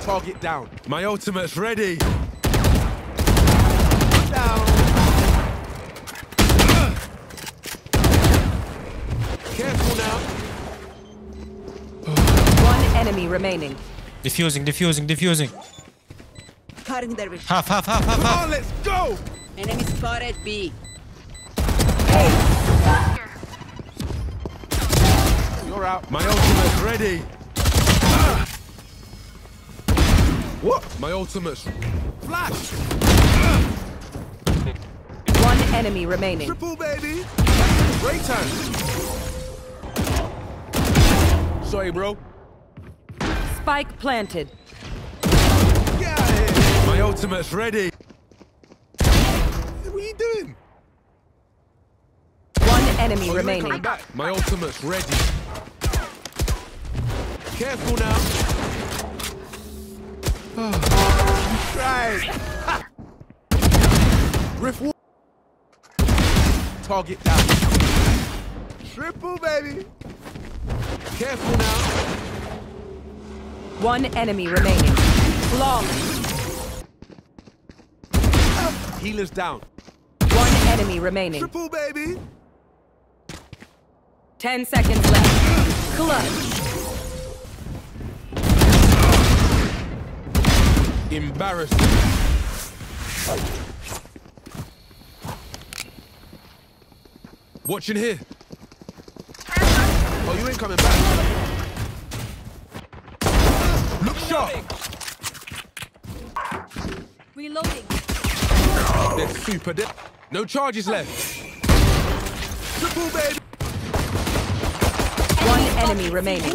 Target down. My ultimate's ready. Down. Careful now. One enemy remaining. Defusing. Half. Come on, let's go. Enemy spotted B. Hey. You're out. My ultimate's ready. What? My ultimate's... Flash! One enemy remaining. Triple, baby! Great time! Sorry, bro. Spike planted. Get out of here! My ultimate's ready! What are you doing? One enemy remaining. My ultimate's ready. Careful now! Right. Riff wall. Target down. Triple, baby. Careful now. One enemy remaining. Long. Healers down. One enemy remaining. Triple, baby. 10 seconds left. Clutch. Embarrassing. Watch in here. Oh, you ain't coming back. Look sharp. Reloading. They're super dead. No charges left. Triple, baby. One enemy remaining.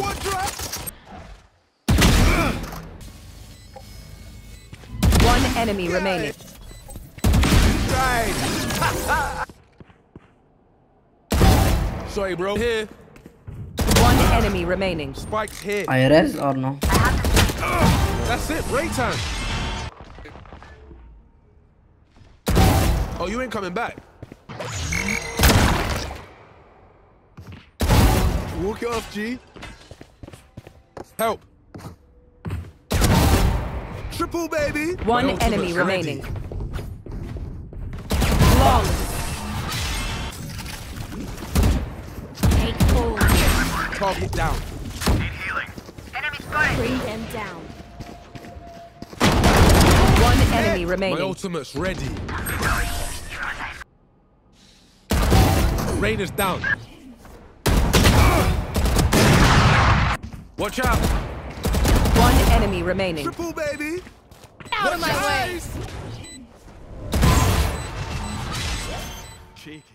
Enemy remaining. Right. Sorry, bro. Here. One enemy remaining. Spikes here. IRS or no? That's it. Break time. Oh, you ain't coming back. Walk it off, G. Help. Triple, baby. One enemy remaining. Long. Take hold. Target down. Need healing. Enemy spotted. Bring them down. One enemy remaining. My ultimate's ready. Rainer's down. Watch out. One enemy remaining. Triple, baby. Out of my way. Cheeky.